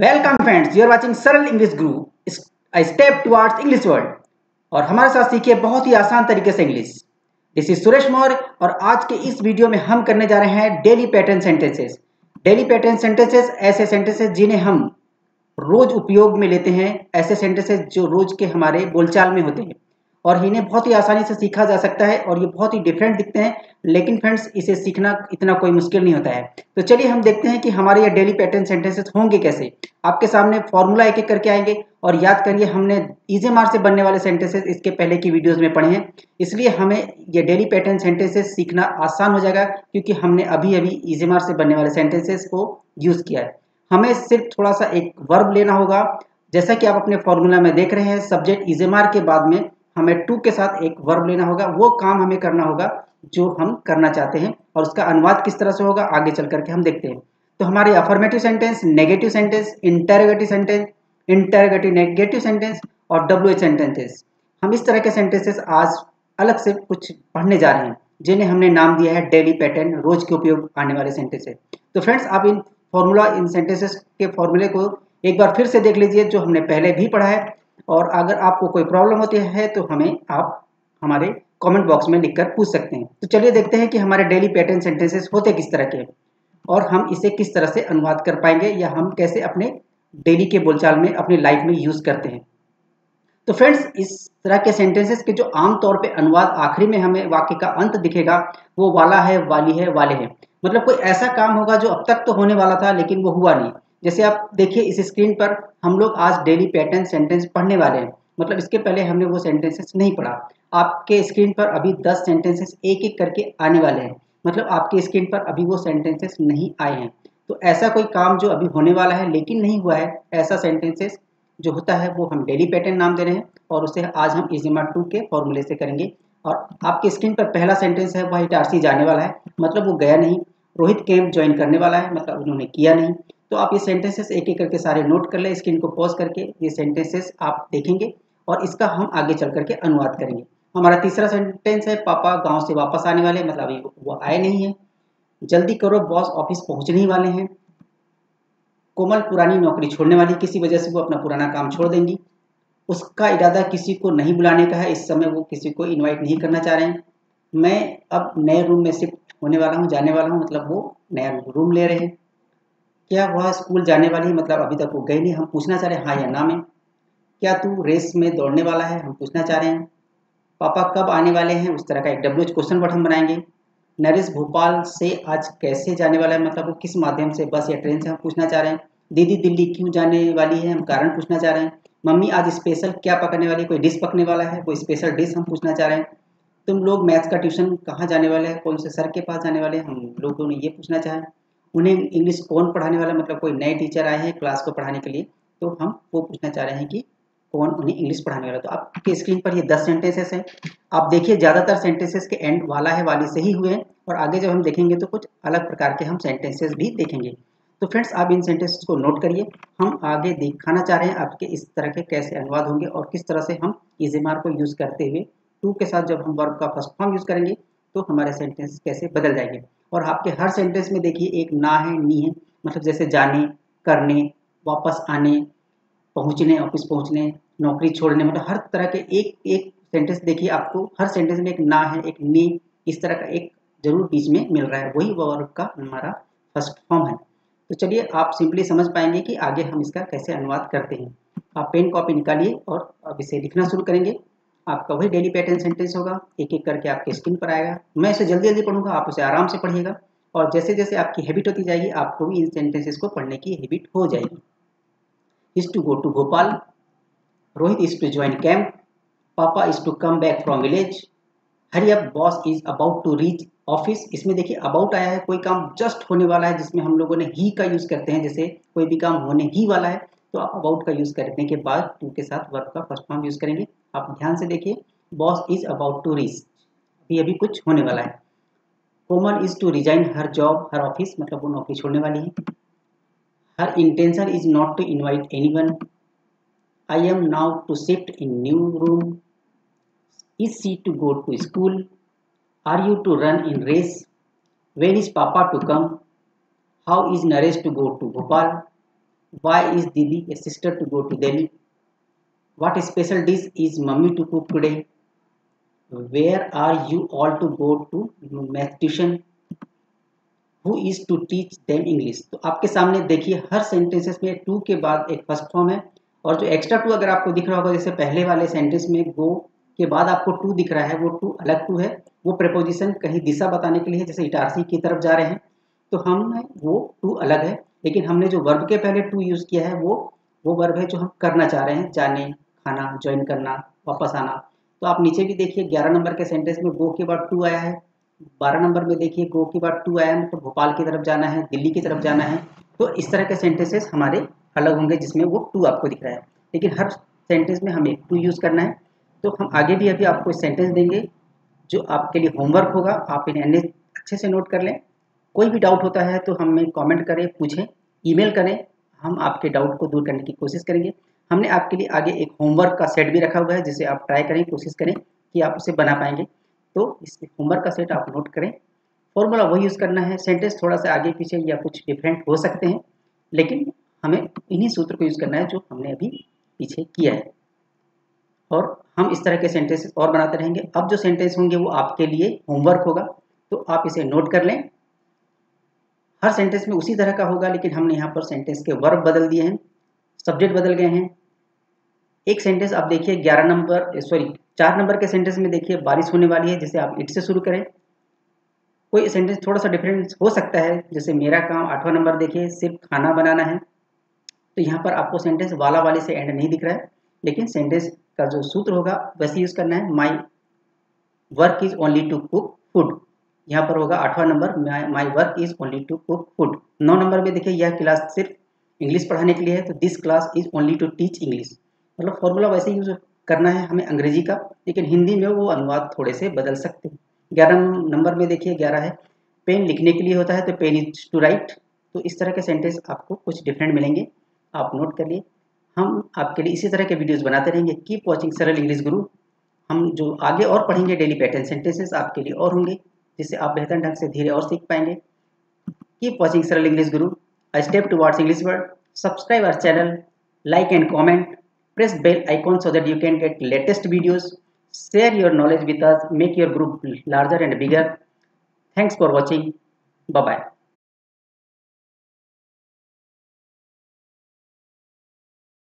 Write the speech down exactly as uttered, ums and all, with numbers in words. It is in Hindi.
Welcome friends, you are watching Saral English Guru, a step towards English world. और हमारे साथ सीखिए बहुत ही आसान तरीके से English. This is Suresh Maurya और आज के इस वीडियो में हम करने जा रहे हैं daily pattern sentences. Daily pattern sentences ऐसे सेंटेंसेस जिन्हें हम रोज उपयोग में लेते हैं, ऐसे सेंटेंसेस जो रोज के हमारे बोलचाल में होते हैं और इन्हें बहुत ही आसानी से सीखा जा सकता है और ये बहुत ही डिफरेंट दिखते हैं, लेकिन फ्रेंड्स इसे सीखना इतना कोई मुश्किल नहीं होता है। तो चलिए हम देखते हैं कि हमारे ये डेली पैटर्न सेंटेंसेस होंगे कैसे। आपके सामने फॉर्मूला एक एक करके आएंगे और याद करिए हमने इजी मार्क से बनने वाले सेंटेंसेस इसके पहले की वीडियोस में पढ़े हैं, इसलिए हमें ये डेली पैटर्न सेंटेंसेस सीखना आसान हो जाएगा क्योंकि हमने अभी अभी इजी मार्क से बनने वाले सेंटेंसेस को यूज़ किया है। हमें सिर्फ थोड़ा सा एक वर्ब लेना होगा, जैसा कि आप अपने फॉर्मूला में देख रहे हैं सब्जेक्ट इजी मार्क के बाद में हमें टू के साथ एक वर्ब लेना होगा। वो काम हमें करना होगा जो हम करना चाहते हैं और उसका अनुवाद किस तरह से होगा आगे चल करके हम देखते हैं। तो हमारे affirmative sentence, negative sentence, interrogative sentence, interrogative negative sentence और डब्ल्यूएच सेंटेंसेस, हम इस तरह के सेंटेंसेस आज अलग से कुछ पढ़ने जा रहे हैं जिन्हें हमने नाम दिया है डेली पैटर्न, रोज के उपयोग आने वाले सेंटेंसेस। तो फ्रेंड्स आप इन फॉर्मूला इन सेंटेंसेस के फॉर्मूले को एक बार फिर से देख लीजिए जो हमने पहले भी पढ़ा है, और अगर आपको कोई प्रॉब्लम होती है तो हमें आप हमारे कमेंट बॉक्स में लिखकर पूछ सकते हैं। तो चलिए देखते हैं कि हमारे डेली पैटर्न सेंटेंसेस होते किस तरह के और हम इसे किस तरह से अनुवाद कर पाएंगे या हम कैसे अपने डेली के बोलचाल में अपनी लाइफ में यूज़ करते हैं। तो फ्रेंड्स इस तरह के सेंटेंसेस के जो आमतौर पे अनुवाद आखिरी में हमें वाक्य का अंत दिखेगा वो वाला है, वाली है, वाले हैं, मतलब कोई ऐसा काम होगा जो अब तक तो होने वाला था लेकिन वो हुआ नहीं। जैसे आप देखिए इस स्क्रीन पर हम लोग आज डेली पैटर्न सेंटेंस पढ़ने वाले हैं, मतलब इसके पहले हमने वो सेंटेंसेस नहीं पढ़ा। आपके स्क्रीन पर अभी दस सेंटेंसेस एक एक करके आने वाले हैं, मतलब आपके स्क्रीन पर अभी वो सेंटेंसेस नहीं आए हैं। तो ऐसा कोई काम जो अभी होने वाला है लेकिन नहीं हुआ है, ऐसा सेंटेंसेस जो होता है वो हम डेली पैटर्न नाम दे रहे हैं और उसे आज हम इजी मार्क टू के फॉर्मूले से करेंगे। और आपके स्क्रीन पर पहला सेंटेंस है वह इटारसी जाने वाला है, मतलब वो गया नहीं। रोहित कैंप ज्वाइन करने वाला है, मतलब उन्होंने किया नहीं। तो आप ये सेंटेंसेस एक एक करके सारे नोट कर लें, स्क्रीन को पॉज करके ये सेंटेंसेस आप देखेंगे और इसका हम आगे चल करके अनुवाद करेंगे। हमारा तीसरा सेंटेंस है पापा गांव से वापस आने वाले, मतलब अभी वो आए नहीं है। जल्दी करो बॉस ऑफिस पहुंचने ही वाले हैं। कोमल पुरानी नौकरी छोड़ने वाली, किसी वजह से वो अपना पुराना काम छोड़ देंगी। उसका इरादा किसी को नहीं बुलाने का है, इस समय वो किसी को इन्वाइट नहीं करना चाह रहे हैं। मैं अब नए रूम में शिफ्ट होने वाला हूँ, जाने वाला हूँ, मतलब वो नया रूम ले रहे हैं। क्या वह स्कूल जाने वाली है, मतलब अभी तक वो गई नहीं, हम पूछना चाह रहे हैं हाँ या ना में। क्या तू रेस में दौड़ने वाला है, हम पूछना चाह रहे हैं। पापा कब आने वाले हैं, उस तरह का एक डब्ल्यू एच क्वेश्चन वर्ड हम बनाएंगे। नरेश भोपाल से आज कैसे जाने वाला है, मतलब वो किस माध्यम से, बस या ट्रेन से, हम पूछना चाह रहे हैं। दीदी दिल्ली क्यों जाने वाली है, हम कारण पूछना चाह रहे हैं। मम्मी आज स्पेशल क्या पकाने वाली है, कोई डिश पकने वाला है, कोई स्पेशल डिश, हम पूछना चाह रहे हैं। तुम लोग मैथ्स का ट्यूशन कहाँ जाने वाले हैं, कौन से सर के पास जाने वाले हैं, हम लोगों ने ये पूछना चाहा है। उन्हें इंग्लिश कौन पढ़ाने वाला, मतलब कोई नए टीचर आए हैं क्लास को पढ़ाने के लिए, तो हम वो पूछना चाह रहे हैं कि कौन उन्हें इंग्लिश पढ़ाने वाला। तो आपके स्क्रीन पर ये दस सेंटेंसेस हैं। आप देखिए ज़्यादातर सेंटेंसेस के एंड वाला है, वाली से ही हुए हैं और आगे जब हम देखेंगे तो कुछ अलग प्रकार के हम सेंटेंसेस भी देखेंगे। तो फ्रेंड्स आप इन सेंटेंसेस को नोट करिए, हम आगे दिखाना चाह रहे हैं आपके इस तरह के कैसे अनुवाद होंगे और किस तरह से हम इजी मार्क को यूज़ करते हुए टू के साथ जब हम वर्ब का फर्स्ट फॉर्म यूज़ करेंगे तो हमारे सेंटेंस कैसे बदल जाएंगे। और आपके हर सेंटेंस में देखिए एक ना है, नी है, मतलब जैसे जाने, करने, वापस आने, पहुंचने, ऑफिस पहुंचने, नौकरी छोड़ने, मतलब हर तरह के एक एक सेंटेंस देखिए आपको हर सेंटेंस में एक ना है, एक नी, इस तरह का एक जरूर बीच में मिल रहा है, वही वर्ब का हमारा फर्स्ट फॉर्म है। तो चलिए आप सिंपली समझ पाएंगे कि आगे हम इसका कैसे अनुवाद करते हैं। आप पेन कॉपी निकालिए और अब इसे लिखना शुरू करेंगे। आपका वही डेली पैटर्न सेंटेंस होगा, एक एक करके आपके स्क्रीन पर आएगा। मैं इसे जल्दी जल्दी पढ़ूंगा, आप उसे आराम से पढ़िएगा और जैसे जैसे आपकी हैबिट होती जाएगी आपको भी इन सेंटेंसेस को पढ़ने की हैबिट हो जाएगी। Is to go to Bhopal, Rohit is to join camp, papa is to come back from village, hurry up boss is about to reach office. इसमें देखिए अबाउट आया है, कोई काम जस्ट होने वाला है जिसमें हम लोगों ने ही का यूज़ करते हैं, जैसे कोई भी काम होने ही वाला है तो आप अबाउट का यूज़ करने के बाद टू के साथ वर्ब का फर्स्ट फॉर्म यूज़ करेंगे। आप ध्यान से देखिए boss is about to reach, अभी अभी कुछ होने वाला है। Komal is to resign her job, her office, मतलब वो नौकरी छोड़ने वाली है। Her intention is not to invite anyone. I am now to shift in new room. Is she to go to school. Are you to run in race. When is papa to come. How is Naresh to go to Bhopal. Why is Didi a sister to go to Delhi? What special dish is mummy to cook today? Where are you all to go to math tuition? Who is to teach them English? तो आपके सामने देखिए हर सेंटेंसेस में टू के बाद एक फर्स्ट फॉर्म है और जो एक्स्ट्रा टू अगर आपको दिख रहा होगा जैसे पहले वाले सेंटेंस में गो के बाद आपको टू दिख रहा है वो टू अलग टू है वो प्रीपोजिशन कहीं दिशा बताने के लिए है जैसे इटारसी की तरफ जा रहे हैं तो हम वो टू अलग है लेकिन हमने जो वर्ब के पहले टू यूज़ किया है वो वो वर्ब है जो हम करना चाह रहे हैं जाने खाना ज्वाइन करना वापस आना। तो आप नीचे भी देखिए ग्यारह नंबर के सेंटेंस में गो के बाद टू आया है बारह नंबर में देखिए गो के बाद टू आया है मतलब भोपाल की तरफ जाना है दिल्ली की तरफ जाना है। तो इस तरह के सेंटेंसेस हमारे अलग होंगे जिसमें वो टू आपको दिख रहा है लेकिन हर सेंटेंस में हमें टू यूज़ करना है। तो हम आगे भी अभी आपको सेंटेंस देंगे जो आपके लिए होमवर्क होगा आप इन्हें अच्छे से नोट कर लें। कोई भी डाउट होता है तो हमें कमेंट करें पूछें ईमेल करें हम आपके डाउट को दूर करने की कोशिश करेंगे। हमने आपके लिए आगे एक होमवर्क का सेट भी रखा हुआ है जिसे आप ट्राई करें कोशिश करें कि आप उसे बना पाएंगे। तो इस होमवर्क का सेट आप नोट करें फॉर्मूला वही यूज़ करना है सेंटेंस थोड़ा सा आगे पीछे या कुछ डिफरेंट हो सकते हैं लेकिन हमें इन्हीं सूत्र को यूज़ करना है जो हमने अभी पीछे किया है और हम इस तरह के सेंटेंसेस और बनाते रहेंगे। अब जो सेंटेंस होंगे वो आपके लिए होमवर्क होगा तो आप इसे नोट कर लें। हर सेंटेंस में उसी तरह का होगा लेकिन हमने यहाँ पर सेंटेंस के वर्ब बदल दिए हैं सब्जेक्ट बदल गए हैं। एक सेंटेंस आप देखिए ग्यारह नंबर सॉरी चार नंबर के सेंटेंस में देखिए बारिश होने वाली है जैसे आप इट से शुरू करें कोई सेंटेंस थोड़ा सा डिफरेंट हो सकता है जैसे मेरा काम आठवां नंबर देखिए सिर्फ खाना बनाना है तो यहाँ पर आपको सेंटेंस वाला वाले से एंड नहीं दिख रहा है लेकिन सेंटेंस का जो सूत्र होगा वैसे यूज़ करना है। My work is only to cook food यहाँ पर होगा आठवां नंबर my work is only to cook food. नौ नंबर में देखिए यह क्लास सिर्फ इंग्लिश पढ़ाने के लिए है तो this class is only to teach English मतलब फॉर्मूला वैसे यूज़ करना है हमें अंग्रेजी का लेकिन हिंदी में वो अनुवाद थोड़े से बदल सकते हैं। ग्यारह नंबर में देखिए ग्यारह है पेन लिखने के लिए होता है तो पेन इज टू राइट। तो इस तरह के सेंटेंस आपको कुछ डिफरेंट मिलेंगे आप नोट करिए। हम आपके लिए इसी तरह के वीडियोस बनाते रहेंगे कीप वॉचिंग सरल इंग्लिश गुरु। हम जो आगे और पढ़ेंगे डेली पैटर्न सेंटेंसेस आपके लिए और होंगे जिससे आप बेहतर ढंग से धीरे और सीख पाएंगे। Keep watching Saral English Guru a step towards English world. Subscribe our channel, like and comment, press bell icon so that you can get latest videos, share your knowledge with us, make your group larger and bigger. Thanks for watching. Bye-bye.